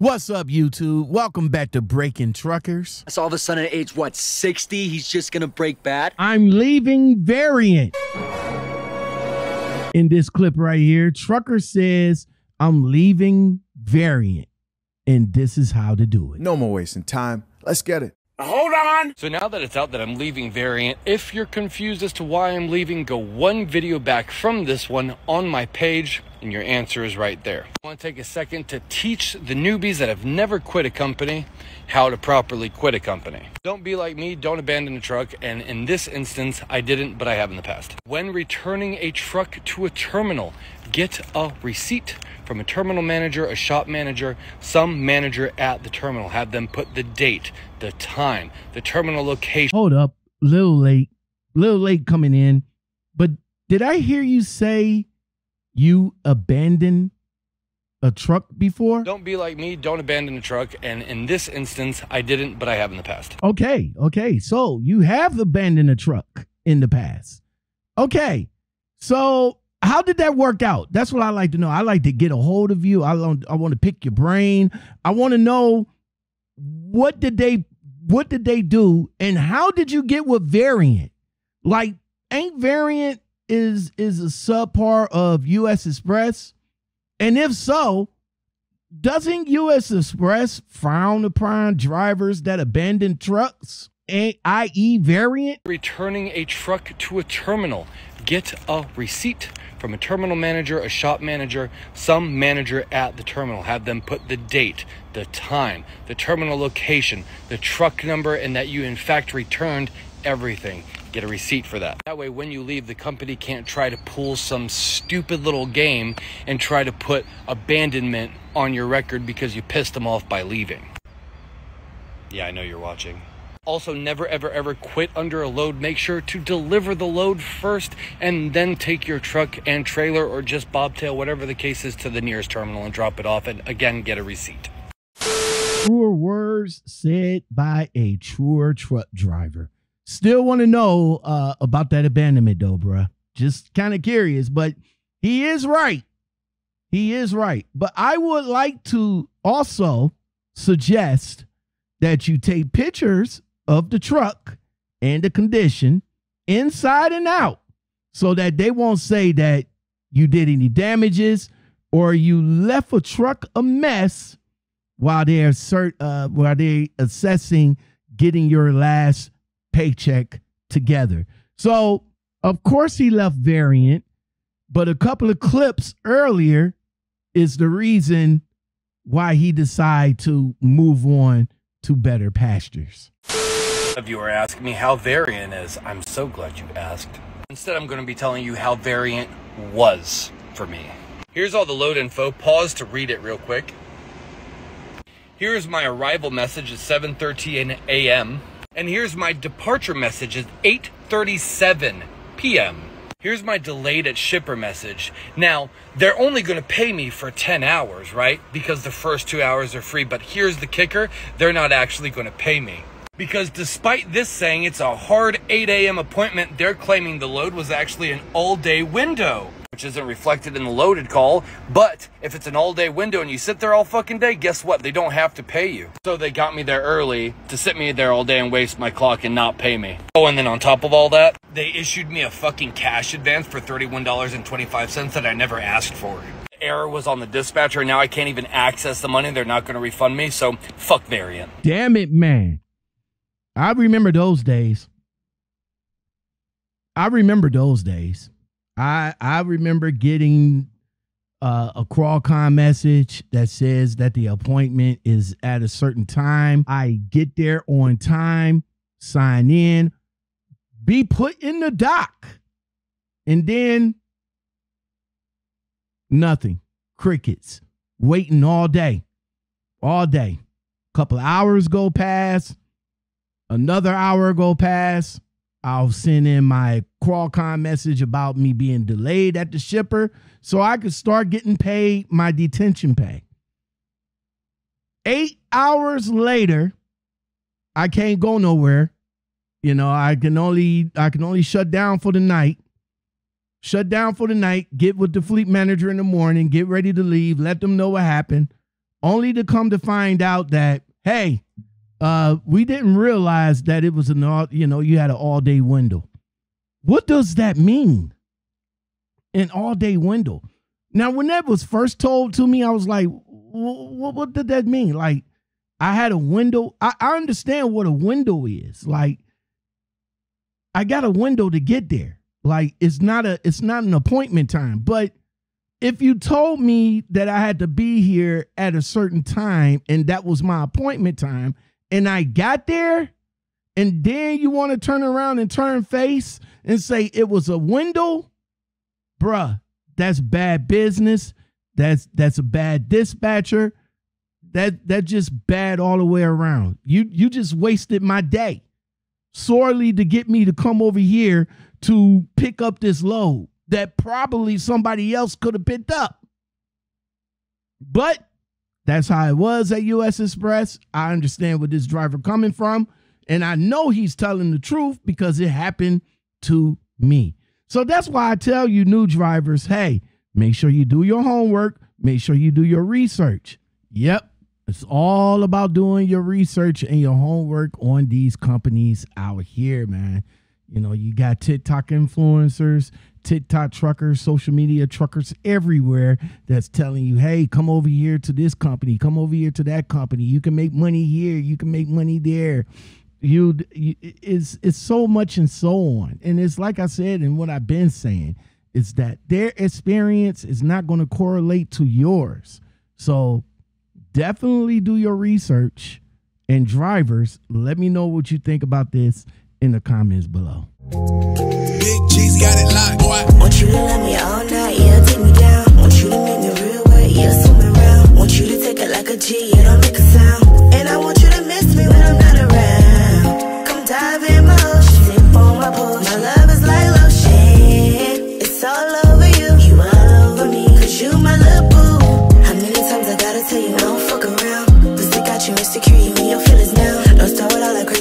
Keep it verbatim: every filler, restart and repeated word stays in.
What's up, YouTube? Welcome back to Breaking Truckers. That's all of a sudden at age, what, sixty? He's just gonna break bad? I'm leaving Variant. In this clip right here, Trucker says, I'm leaving Variant. And this is how to do it. No more wasting time. Let's get it. Hold on. So now that it's out that I'm leaving Variant, if you're confused as to why I'm leaving, go one video back from this one on my page, and your answer is right there. I want to take a second to teach the newbies that have never quit a company how to properly quit a company. Don't be like me, don't abandon a truck, and in this instance, I didn't, but I have in the past. When returning a truck to a terminal, get a receipt from a terminal manager, a shop manager, some manager at the terminal. Have them put the date, the time, the terminal location. Hold up, little late, little late coming in, but did I hear you say you abandon a truck before? Don't be like me, don't abandon a truck, and in this instance, I didn't, but I have in the past. Okay, okay, so you have abandoned a truck in the past. Okay, so how did that work out? That's what I like to know. I like to get a hold of you. I want, I want to pick your brain. I want to know what did they, what did they do, and how did you get with Variant? Like, ain't Variant is is a subpar of U S Express? And if so, doesn't U S Express frown upon drivers that abandon trucks, that is. Variant? Returning a truck to a terminal, get a receipt from a terminal manager, a shop manager, some manager at the terminal. Have them put the date, the time, the terminal location, the truck number, and that you in fact returned everything. Get a receipt for that. That way, when you leave, the company can't try to pull some stupid little game and try to put abandonment on your record because you pissed them off by leaving. Yeah, I know you're watching. Also, never, ever, ever quit under a load. Make sure to deliver the load first and then take your truck and trailer or just bobtail, whatever the case is, to the nearest terminal and drop it off, and again, get a receipt. Truer words said by a truer truck driver. Still want to know uh, about that abandonment though, bruh. Just kind of curious, but he is right. He is right. But I would like to also suggest that you take pictures of the truck and the condition inside and out so that they won't say that you did any damages or you left a truck a mess while they're, uh, while they're assessing getting your last paycheck together. So of course he left Variant, but a couple of clips earlier is the reason why he decided to move on to better pastures. You are asking me how Variant is. I'm so glad you asked. Instead, I'm going to be telling you how Variant was for me. Here's all the load info. Pause to read it real quick. Here's my arrival message at seven thirteen A M And here's my departure message at eight thirty-seven P M Here's my delayed at shipper message. Now, they're only going to pay me for ten hours, right? Because the first two hours are free. But here's the kicker. They're not actually going to pay me. Because despite this saying it's a hard eight A M appointment, they're claiming the load was actually an all-day window, which isn't reflected in the loaded call. But if it's an all-day window and you sit there all fucking day, guess what? They don't have to pay you. So they got me there early to sit me there all day and waste my clock and not pay me. Oh, and then on top of all that, they issued me a fucking cash advance for thirty-one dollars and twenty-five cents that I never asked for. The error was on the dispatcher. Now I can't even access the money. They're not going to refund me. So fuck Variant. Damn it, man. I remember those days. I remember those days. I I remember getting uh, a Crawlcon message that says that the appointment is at a certain time. I get there on time, sign in, be put in the dock, and then nothing. Crickets. Waiting all day. All day. A couple of hours go past. Another hour go past. I'll send in my Qualcomm message about me being delayed at the shipper so I could start getting paid my detention pay. Eight hours later, I can't go nowhere. You know, I can only I can only shut down for the night. Shut down for the night, get with the fleet manager in the morning, get ready to leave, let them know what happened. only to come to find out that, hey, uh, we didn't realize that it was an all, you know, you had an all day window. What does that mean? An all day window. Now, when that was first told to me, I was like, what, what did that mean? Like, I had a window. I, I understand what a window is. Like, I got a window to get there. Like, it's not a, it's not an appointment time. But if you told me that I had to be here at a certain time and that was my appointment time and I got there, and then you want to turn around and turn face and say it was a window, bruh, that's bad business. That's that's a bad dispatcher. That that just bad all the way around. You you just wasted my day sorely to get me to come over here to pick up this load that probably somebody else could have picked up. But that's how it was at U S Express. I understand where this driver coming from, and I know he's telling the truth because it happened to me. So that's why I tell you new drivers, hey, make sure you do your homework, make sure you do your research. Yep, it's all about doing your research and your homework on these companies out here, man. You know, you got TikTok influencers, TikTok truckers, social media truckers everywhere that's telling you, hey, come over here to this company, come over here to that company. You can make money here, you can make money there. You, you it's, it's so much and so on. And it's like I said, and what I've been saying is that their experience is not going to correlate to yours. So definitely do your research. And drivers, let me know what you think about this in the comments below. Big G's got it locked, boy. Want you to love me all night, yeah, take me down. Want you to make me real wet, yeah, swim around. Want you to take it like a G, yeah, don't make a sound. And I want you to miss me when I'm not around. Come dive in my ocean, dip on my pool. My love is like lotion, it's all over you. You all over me, cause you my little boo. How many times I gotta tell you, don't fuck around. But stick out your insecurity when your feelings now. Don't start with all that crazy.